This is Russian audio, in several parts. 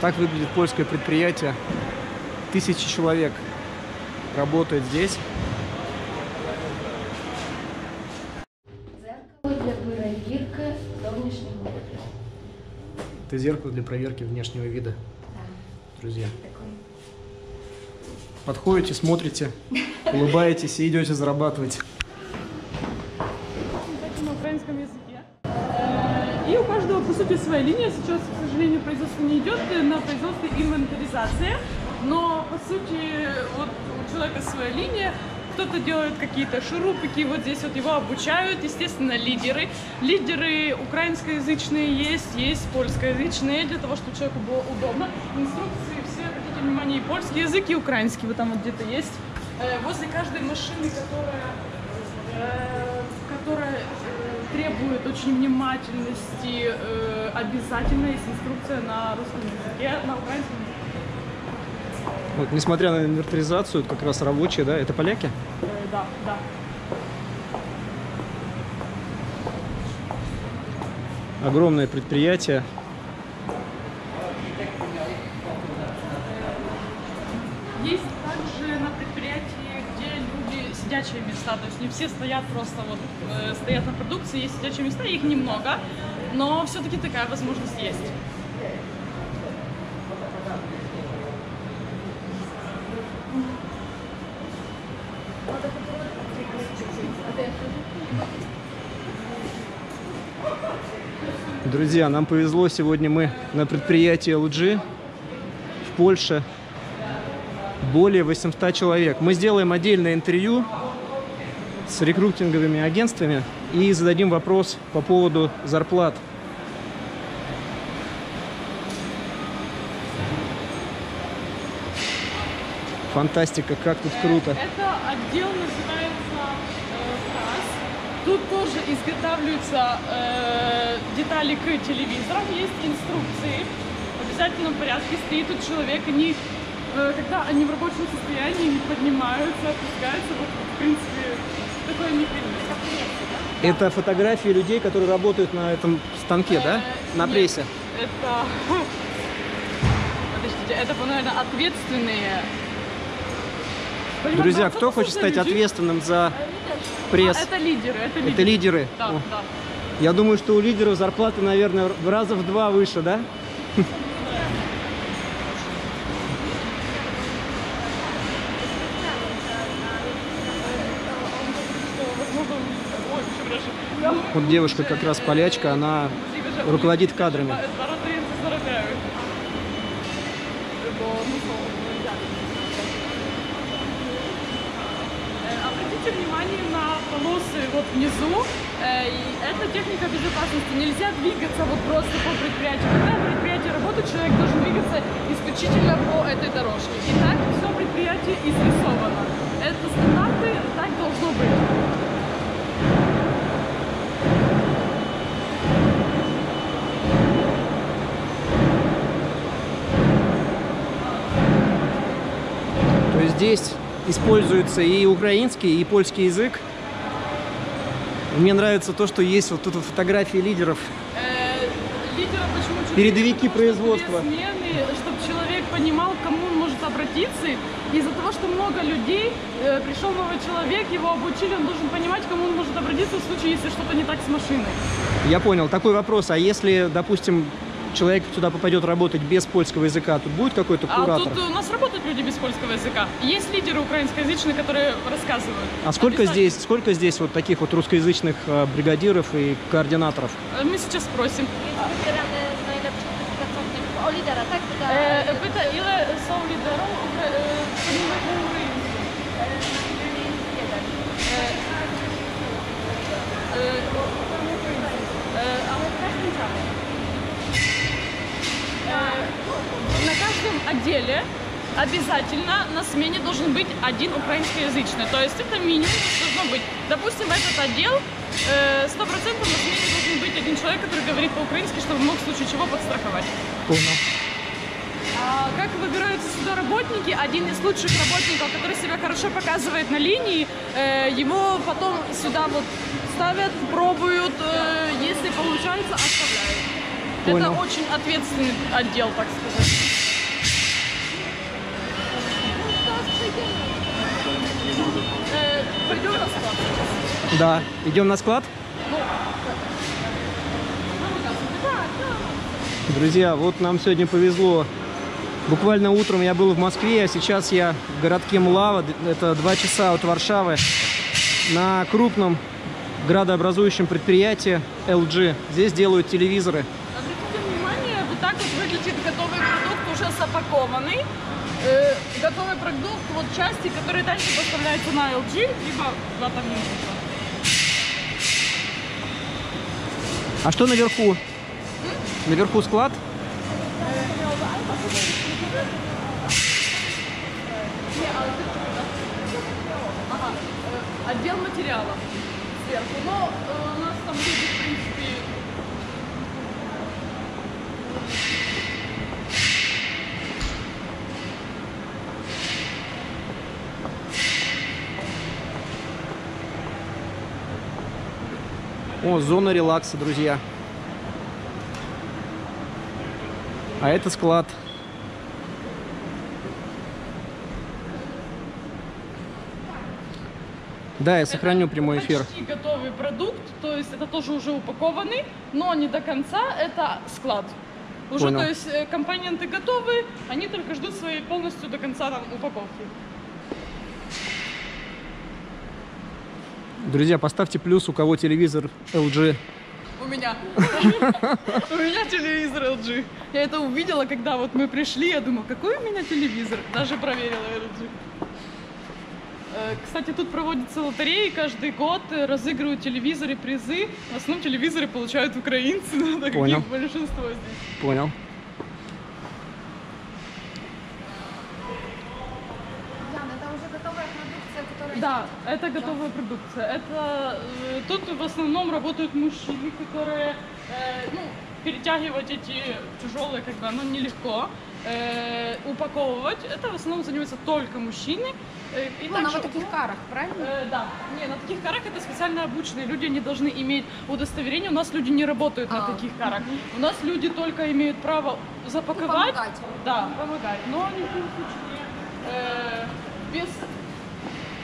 Так выглядит польское предприятие. 1000 человек работает здесь. Это зеркало для проверки внешнего вида, да. Друзья. Подходите, смотрите, улыбаетесь и идете зарабатывать. На украинском языке. И у каждого, по сути, своя линия. Сейчас, к сожалению, производство не идет, на производстве инвентаризация. Но, по сути, вот у человека своя линия. Кто-то делает какие-то шурупики, вот здесь вот его обучают, естественно, лидеры. Лидеры украинскоязычные есть, есть польскоязычные, для того, чтобы человеку было удобно. Инструкции все, обратите внимание, и польский язык, и украинский, вот там вот где-то есть. Возле каждой машины, которая требует очень внимательности, обязательно есть инструкция на русском языке, на украинском языке. Вот, несмотря на инвентаризацию, как раз рабочие, да? Это поляки? Да, да. Огромное предприятие. Есть также на предприятии, где люди сидячие места, то есть не все стоят просто вот, стоят на продукции, есть сидячие места, их немного, но все-таки такая возможность есть. Друзья, нам повезло, сегодня мы на предприятии LG в Польше, более 800 человек. Мы сделаем отдельное интервью с рекрутинговыми агентствами и зададим вопрос по поводу зарплат. Фантастика, как тут круто. Это отдел называется SAS. Тут тоже изготавливаются детали к телевизорам, есть инструкции. В обязательном порядке стоит тут человек, они, когда они в рабочем состоянии, они поднимаются, опускаются. Вот, в принципе, такое не принято. Это фотографии людей, которые работают на этом станке, да? На прессе. Это... Подождите, это, наверное, ответственные... Друзья, кто хочет стать ответственным за пресс? Это лидеры. Это лидеры. Да, да. Я думаю, что у лидеров зарплаты, наверное, раза в 2 выше, да? Вот девушка как раз полячка, она руководит кадрами. Внимание на полосы вот внизу. Это техника безопасности. Нельзя двигаться вот просто по предприятию. Когда предприятие работает, человек должен двигаться исключительно по этой дорожке. И так все предприятие изрисовано. Это стандарты, так должно быть. То есть здесь используется и украинский, и польский язык. Мне нравится то, что есть вот тут вот фотографии лидеров. Передовики производства. Смены, чтобы человек понимал, к кому он может обратиться. Из-за того, что много людей, пришел новый человек, его обучили, он должен понимать, к кому он может обратиться в случае, если что-то не так с машиной. Я понял. Такой вопрос. А если, допустим, человек сюда попадет работать без польского языка, тут будет какой-то куратор? А тут у нас работают люди без польского языка. Есть лидеры украинскоязычные, которые рассказывают. А сколько здесь вот таких вот русскоязычных бригадиров и координаторов? Мы сейчас спросим. На каждом отделе обязательно на смене должен быть один украинскоязычный. То есть это минимум должно быть. Допустим, этот отдел 100% на смене должен быть один человек, который говорит по-украински, чтобы мог в случае чего подстраховать. Понял. А как выбираются сюда работники? Один из лучших работников, который себя хорошо показывает на линии, его потом сюда вот ставят, пробуют, если получается, оставляют. Понял. Это очень ответственный отдел, так сказать. Пойдем на склад. Да, идем на склад. Друзья, вот нам сегодня повезло. Буквально утром я был в Москве, а сейчас я в городке Млава, это 2 часа от Варшавы, на крупном градообразующем предприятии LG. Здесь делают телевизоры. Обратите внимание, вот так вот выглядит готовый продукт, уже запакованный. Готовый продукт, вот части, которые дальше поставляются на LG, либо на там. А что наверху? Наверху склад? Отдел материалов сверху. Но у нас там люди, в принципе... О, зона релакса, друзья. А это склад. Да, я сохраню прямой эфир. Почти готовый продукт, то есть это тоже уже упакованный, но не до конца, это склад. Уже, понял. То есть компоненты готовы, они только ждут своей полностью до конца там упаковки. Друзья, поставьте плюс, у кого телевизор LG. У меня. У меня телевизор LG. Я это увидела, когда вот мы пришли, я думала, какой у меня телевизор. Даже проверила LG. Кстати, тут проводятся лотереи каждый год, разыгрывают телевизоры, призы. В основном телевизоры получают украинцы, но таких большинство здесь. Понял. Яна, это уже готовая продукция, которая... Да, это готовая продукция. Это... Тут в основном работают мужчины, которые... Ну, перетягивать эти тяжелые, как бы, оно нелегко. Упаковывать. Это в основном занимаются только мужчины. И также... на таких карах, правильно? Да. Не, на таких карах это специально обученные люди, они должны иметь удостоверение. У нас люди не работают на таких карах. У нас люди только имеют право запаковать. И помогать. Да, помогать. Но они в любом случае без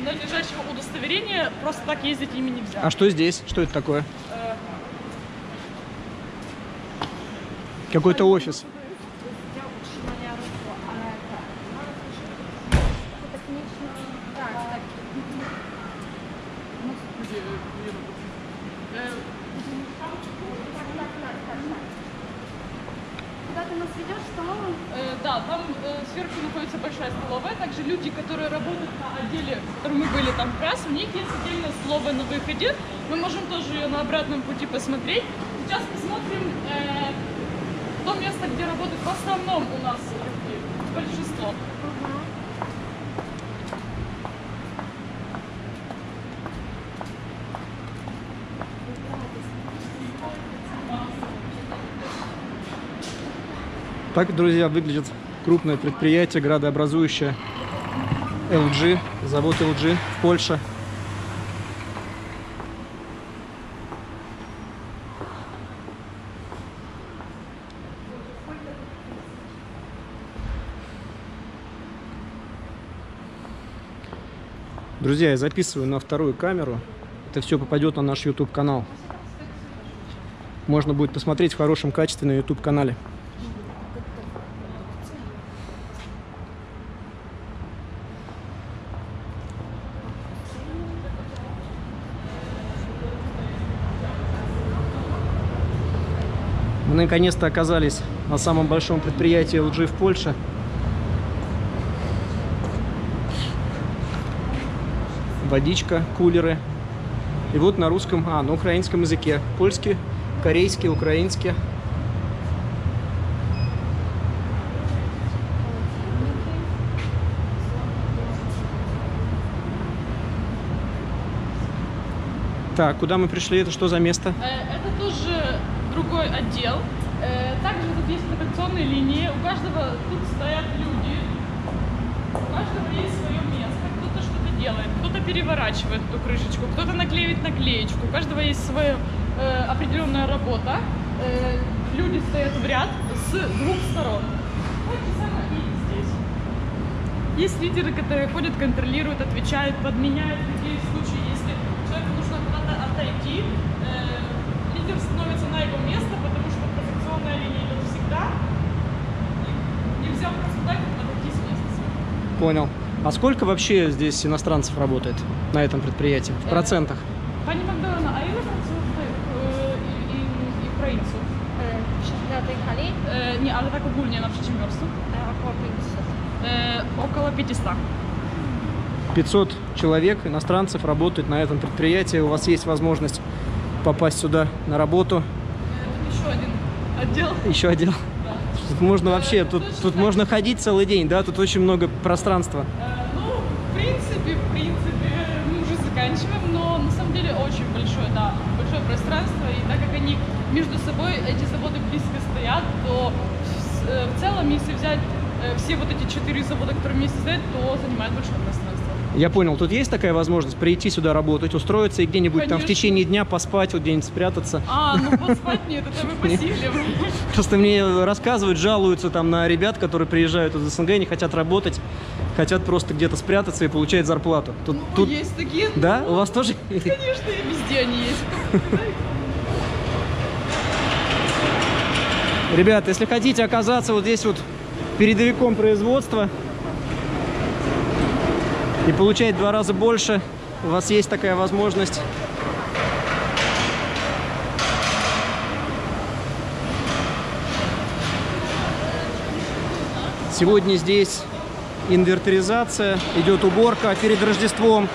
надлежащего удостоверения просто так ездить ими нельзя. А что здесь? Что это такое? Какой-то офис. Куда ты нас ведешь, столовую? Да, там сверху находится большая столовая. Также люди, которые работают на отделе, в котором мы были там раз, у них есть отдельная столовая на выходе. Мы можем тоже ее на обратном пути посмотреть. Сейчас посмотрим то место, где работают в основном у нас люди, большинство. Так, друзья, выглядит крупное предприятие, градообразующее LG, завод LG, Польша. Друзья, я записываю на вторую камеру. Это все попадет на наш YouTube-канал. Можно будет посмотреть в хорошем качестве на YouTube-канале. Мы наконец-то оказались на самом большом предприятии LG в Польше. Водичка, кулеры. И вот на русском, на украинском языке. Польский, корейский, украинский. Так, куда мы пришли? Это что за место? Это тоже... другой отдел. Также тут есть локационные линии. У каждого тут стоят люди. У каждого есть свое место. Кто-то что-то делает, кто-то переворачивает эту крышечку, кто-то наклеивает наклеечку. У каждого есть своя определенная работа. люди стоят в ряд с двух сторон. Вот же самое и здесь. Есть лидеры, которые ходят, контролируют, отвечают, подменяют людей в случае, если человеку нужно куда-то отойти. Лидер становится на его место, потому что протекционная линия идет всегда. И нельзя просто так отойти с места. Понял. А сколько вообще здесь иностранцев работает на этом предприятии? В процентах? Они там давно, а именно украинцów. На этой хали? Не, але так огульнее на предприятии. Около 500. 500 человек, иностранцев, работают на этом предприятии. У вас есть возможность попасть сюда на работу? Тут еще один отдел. Еще отдел? Да. Тут можно вообще, тут можно ходить целый день, да? Тут очень много пространства. Но на самом деле очень большое, да, большое пространство, и так как они между собой, эти заводы близко стоят, то в целом, если взять все вот эти 4 завода, которые вместе стоят, то занимают большое пространство. Я понял, тут есть такая возможность прийти сюда работать, устроиться и где-нибудь там в течение дня поспать, вот где-нибудь спрятаться? А, ну поспать нет, это мы посильнее. Просто мне рассказывают, жалуются там на ребят, которые приезжают из СНГ, не хотят работать. Хотят просто где-то спрятаться и получать зарплату. Тут, ну, тут... есть такие. Да? Ну, у вас тоже? Конечно, и везде они есть. Ребят, если хотите оказаться вот здесь вот передовиком производства и получать в 2 раза больше, у вас есть такая возможность. Сегодня здесь инвентаризация, идет уборка перед Рождеством.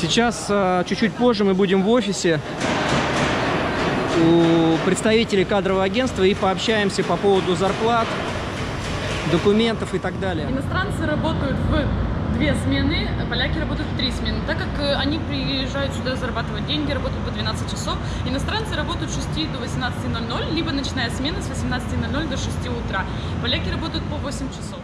Сейчас, чуть-чуть позже, мы будем в офисе у представителей кадрового агентства и пообщаемся по поводу зарплат, документов и так далее. Иностранцы работают в 2 смены, поляки работают в 3 смены. Так как они приезжают сюда зарабатывать деньги, работают по 12 часов, иностранцы работают с 6 до 18:00, либо ночная смена с 18:00 до 6 утра. Поляки работают по 8 часов.